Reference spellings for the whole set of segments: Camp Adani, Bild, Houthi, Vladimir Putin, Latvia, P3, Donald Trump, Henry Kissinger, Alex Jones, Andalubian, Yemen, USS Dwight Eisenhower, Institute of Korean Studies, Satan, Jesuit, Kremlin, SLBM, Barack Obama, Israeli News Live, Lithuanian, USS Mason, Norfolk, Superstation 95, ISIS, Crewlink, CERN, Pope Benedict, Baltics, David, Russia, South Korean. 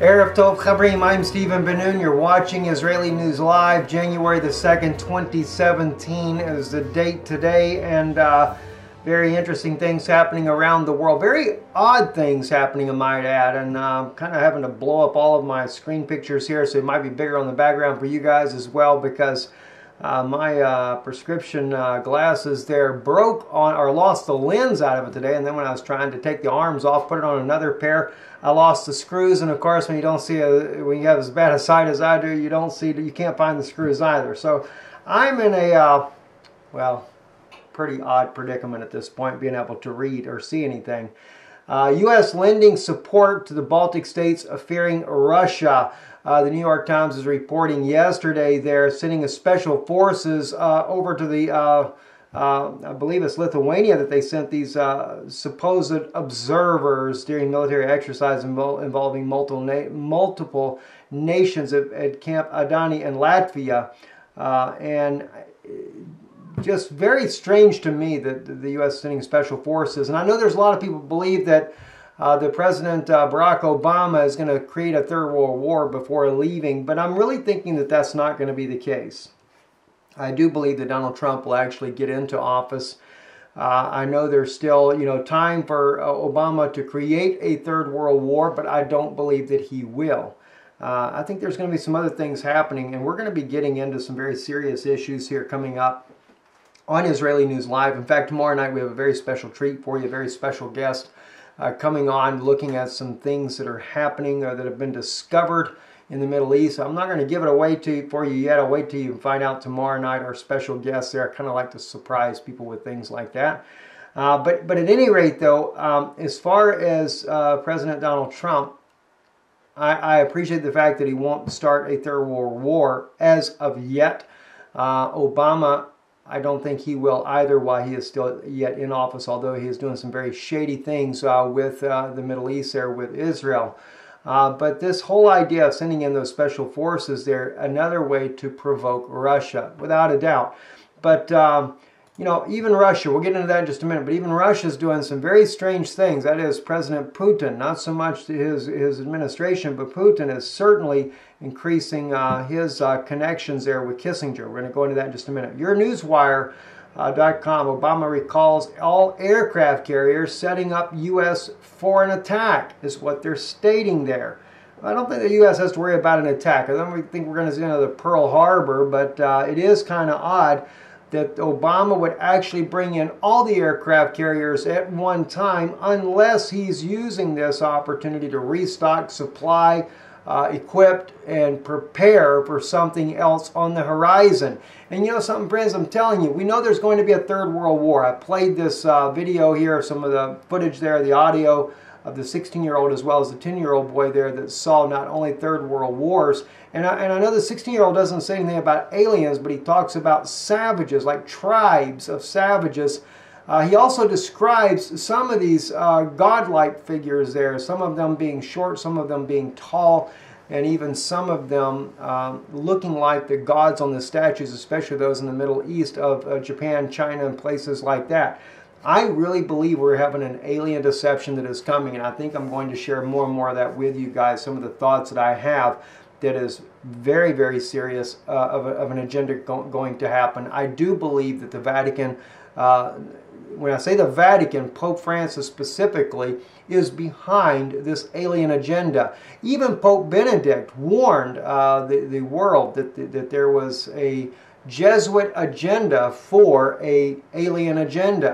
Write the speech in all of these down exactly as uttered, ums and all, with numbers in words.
Erev Tov Chabrim, I'm Stephen Benun. You're watching Israeli News Live. January the second, twenty seventeen is the date today, and uh, very interesting things happening around the world. Very odd things happening, I might add, and uh, kind of having to blow up all of my screen pictures here, so it might be bigger on the background for you guys as well, because uh, my uh, prescription uh, glasses there broke on, or lost the lens out of it today, and then when I was trying to take the arms off, put it on another pair, I lost the screws, and of course, when you don't see a, when you have as bad a sight as I do, you don't see, you can't find the screws either. So I'm in a uh, well, pretty odd predicament at this point, being able to read or see anything. Uh, U S lending support to the Baltic states fearing Russia. Uh, the New York Times is reporting yesterday they're sending a special forces uh, over to the. Uh, Uh, I believe it's Lithuania that they sent these uh, supposed observers during military exercise invo involving multiple, na multiple nations at, at Camp Adani in Latvia. Uh, and just very strange to me that the U S sending special forces. And I know there's a lot of people who believe that uh, the President uh, Barack Obama is going to create a third world war before leaving. But I'm really thinking that that's not going to be the case. I do believe that Donald Trump will actually get into office. Uh, I know there's still, you know, time for uh, Obama to create a third world war, but I don't believe that he will. Uh, I think there's going to be some other things happening, and we're going to be getting into some very serious issues here coming up on Israeli News Live. In fact, tomorrow night we have a very special treat for you, a very special guest uh, coming on, looking at some things that are happening or that have been discovered in the Middle East. I'm not going to give it away to for you yet. I'll wait till you find out tomorrow night. Our special guest there. I kind of like to surprise people with things like that. Uh, but but at any rate, though, um, as far as uh, President Donald Trump, I, I appreciate the fact that he won't start a third world war as of yet. Uh, Obama, I don't think he will either while he is still yet in office, although he is doing some very shady things uh, with uh, the Middle East there with Israel. Uh, but this whole idea of sending in those special forces there, another way to provoke Russia, without a doubt. But, um, you know, even Russia, we'll get into that in just a minute, but even Russia's doing some very strange things. That is President Putin, not so much his, his administration, but Putin is certainly increasing uh, his uh, connections there with Kissinger. We're going to go into that in just a minute. Your News Wire dot com, Obama recalls all aircraft carriers, setting up U S for an attack, is what they're stating there. I don't think the U S has to worry about an attack. I don't think we're going to see another Pearl Harbor, but uh, it is kind of odd that Obama would actually bring in all the aircraft carriers at one time unless he's using this opportunity to restock, supply, Uh, equipped and prepare for something else on the horizon. And you know something, friends, I'm telling you, we know there's going to be a third world war. I played this uh, video here, some of the footage there, the audio of the sixteen-year-old as well as the ten-year-old boy there that saw not only third world wars, and I, and I know the sixteen-year-old doesn't say anything about aliens, but he talks about savages, like tribes of savages. Uh, he also describes some of these uh, godlike figures there, some of them being short, some of them being tall, and even some of them um, looking like the gods on the statues, especially those in the Middle East of uh, Japan, China, and places like that. I really believe we're having an alien deception that is coming, and I think I'm going to share more and more of that with you guys, some of the thoughts that I have that is very, very serious uh, of, a, of an agenda go going to happen. I do believe that the Vatican... Uh, When I say the Vatican, Pope Francis specifically, is behind this alien agenda. Even Pope Benedict warned uh, the, the world that, that, that there was a Jesuit agenda for an alien agenda.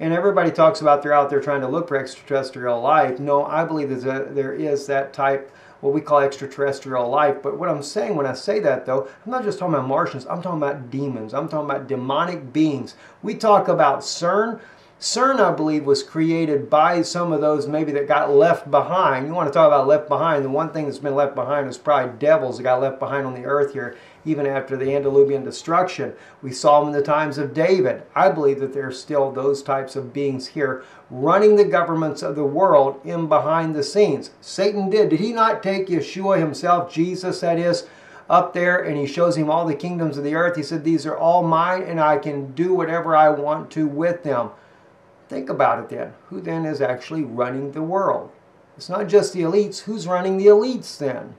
And everybody talks about they're out there trying to look for extraterrestrial life. No, I believe that there is that type, what we call extraterrestrial life. But what I'm saying when I say that, though, I'm not just talking about Martians. I'm talking about demons. I'm talking about demonic beings. We talk about CERN. CERN, I believe, was created by some of those maybe that got left behind. You want to talk about left behind. The one thing that's been left behind is probably devils that got left behind on the earth here, even after the Andalubian destruction. We saw them in the times of David. I believe that there are still those types of beings here running the governments of the world in behind the scenes. Satan did. Did he not take Yeshua himself, Jesus that is, up there, and he shows him all the kingdoms of the earth? He said, these are all mine, and I can do whatever I want to with them. Think about it then. Who then is actually running the world? It's not just the elites. Who's running the elites then?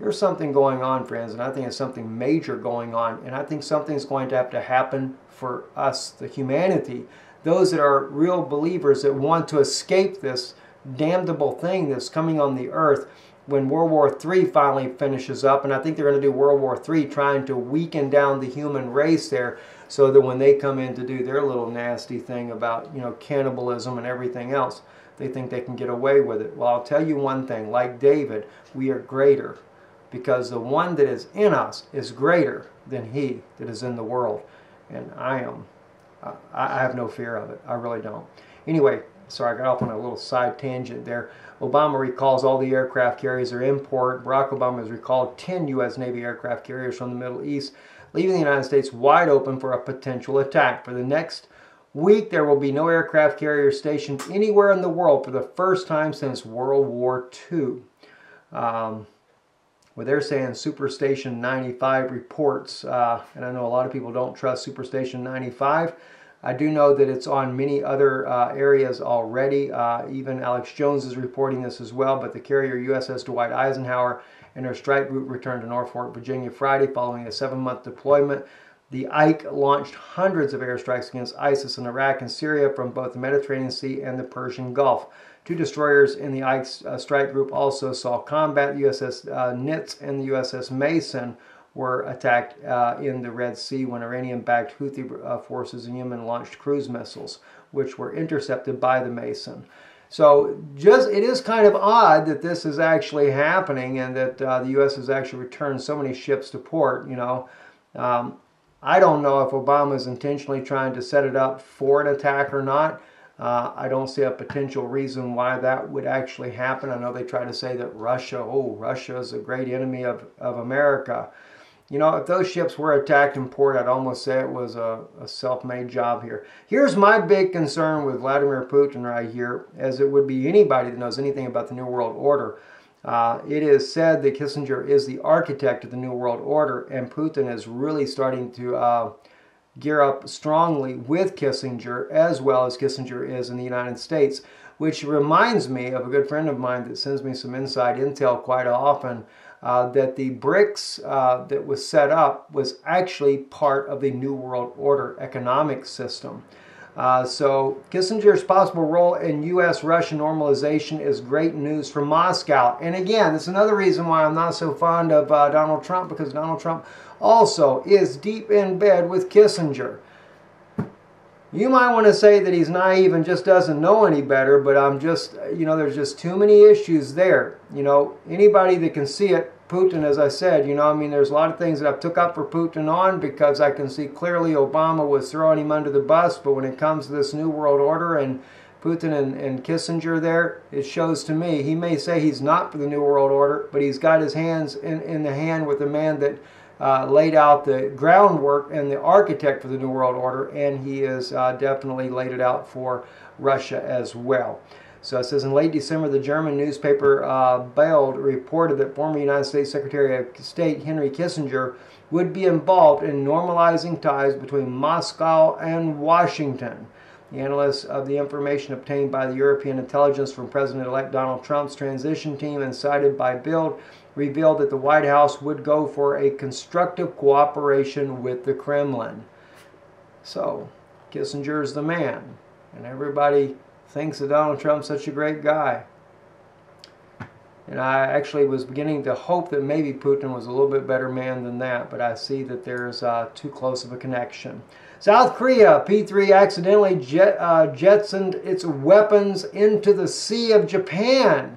There's something going on, friends, and I think there's something major going on, and I think something's going to have to happen for us, the humanity, those that are real believers that want to escape this damnable thing that's coming on the earth when World War Three finally finishes up. And I think they're going to do World War Three, trying to weaken down the human race there, so that when they come in to do their little nasty thing about, you know, cannibalism and everything else, they think they can get away with it. Well, I'll tell you one thing, like David, we are greater, because the one that is in us is greater than he that is in the world. And I am, I have no fear of it. I really don't. Anyway, sorry, I got off on a little side tangent there. Obama recalls all the aircraft carriers are import. Barack Obama has recalled ten U S Navy aircraft carriers from the Middle East, leaving the United States wide open for a potential attack. For the next week, there will be no aircraft carriers stationed anywhere in the world for the first time since World War Two. Um, Well, they're saying Superstation ninety-five reports, uh, and I know a lot of people don't trust Superstation ninety-five. I do know that it's on many other uh, areas already. Uh, even Alex Jones is reporting this as well, but the carrier U S S Dwight Eisenhower and her strike group returned to Norfolk, Virginia Friday following a seven-month deployment. The Ike launched hundreds of airstrikes against ISIS in Iraq and Syria from both the Mediterranean Sea and the Persian Gulf. Two destroyers in the Ike uh, strike group also saw combat. The U S S uh, Nitz and the U S S Mason were attacked uh, in the Red Sea when Iranian-backed Houthi uh, forces in Yemen launched cruise missiles, which were intercepted by the Mason. So just it is kind of odd that this is actually happening, and that uh, the U S has actually returned so many ships to port, you know. Um, I don't know if Obama is intentionally trying to set it up for an attack or not. Uh, I don't see a potential reason why that would actually happen. I know they try to say that Russia, oh, Russia is a great enemy of, of America. You know, if those ships were attacked in port, I'd almost say it was a, a self-made job here. Here's my big concern with Vladimir Putin right here, as it would be anybody that knows anything about the New World Order. Uh, it is said that Kissinger is the architect of the New World Order, and Putin is really starting to... Uh, gear up strongly with Kissinger, as well as Kissinger is in the United States, which reminds me of a good friend of mine that sends me some inside intel quite often, uh, that the BRICS uh, that was set up was actually part of the New World Order economic system. Uh, so Kissinger's possible role in U S Russia normalization is great news for Moscow. And again, that's another reason why I'm not so fond of uh, Donald Trump, because Donald Trump also is deep in bed with Kissinger. You might want to say that he's naive and just doesn't know any better, but I'm just, you know, there's just too many issues there. You know, anybody that can see it, Putin, as I said, you know, I mean, there's a lot of things that I've took up for Putin on, because I can see clearly Obama was throwing him under the bus, but when it comes to this New World Order and Putin and, and Kissinger there, it shows to me, he may say he's not for the New World Order, but he's got his hands in, in the hand with the man that Uh, laid out the groundwork and the architect for the New World Order, and he has uh, definitely laid it out for Russia as well. So it says, in late December, the German newspaper uh, Bild reported that former United States Secretary of State Henry Kissinger would be involved in normalizing ties between Moscow and Washington. The analysts of the information obtained by the European intelligence from President-elect Donald Trump's transition team and cited by Bild revealed that the White House would go for a constructive cooperation with the Kremlin. So, Kissinger's the man, and everybody thinks that Donald Trump's such a great guy. And I actually was beginning to hope that maybe Putin was a little bit better man than that, but I see that there's uh, too close of a connection. South Korea, P three accidentally jet, uh, jettisoned its weapons into the Sea of Japan.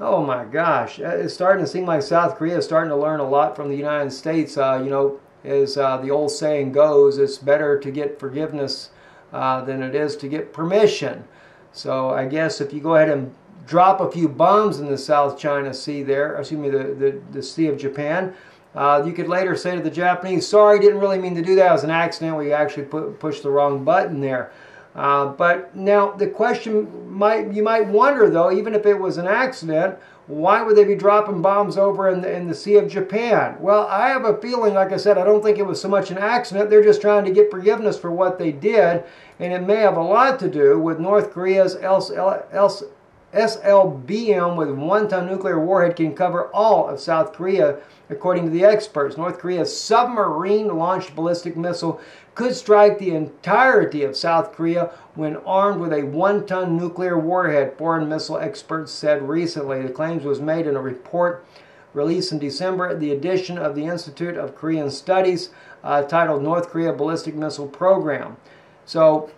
Oh my gosh, it's starting to seem like South Korea is starting to learn a lot from the United States. Uh, you know, as uh, the old saying goes, it's better to get forgiveness uh, than it is to get permission. So I guess if you go ahead and drop a few bombs in the South China Sea there, excuse me, the, the, the Sea of Japan, uh, you could later say to the Japanese, sorry, didn't really mean to do that, it was an accident, we actually put, pushed the wrong button there. Uh, but now the question might, you might wonder though, even if it was an accident, why would they be dropping bombs over in the, in the Sea of Japan? Well, I have a feeling, like I said, I don't think it was so much an accident. They're just trying to get forgiveness for what they did. And it may have a lot to do with North Korea's else, else, S L B M with one-ton nuclear warhead can cover all of South Korea, according to the experts. North Korea's submarine-launched ballistic missile could strike the entirety of South Korea when armed with a one-ton nuclear warhead, foreign missile experts said recently. The claims was made in a report released in December, the edition of the Institute of Korean Studies uh, titled North Korea Ballistic Missile Program. So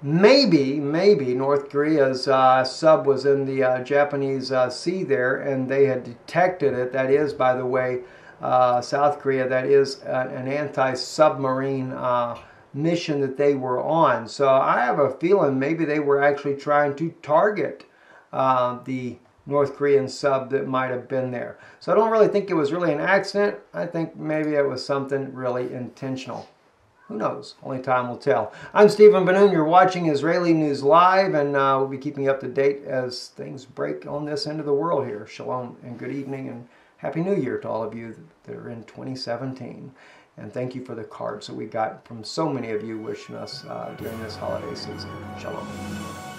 maybe, maybe North Korea's uh, sub was in the uh, Japanese uh, sea there and they had detected it. That is, by the way, uh, South Korea, that is uh, an anti-submarine uh, mission that they were on. So I have a feeling maybe they were actually trying to target uh, the North Korean sub that might have been there. So I don't really think it was really an accident. I think maybe it was something really intentional. Who knows? Only time will tell. I'm Stephen Benun. You're watching Israeli News Live, and uh, we'll be keeping you up to date as things break on this end of the world here. Shalom and good evening, and Happy New Year to all of you that are in twenty seventeen. And thank you for the cards that we got from so many of you wishing us uh, during this holiday season. Shalom.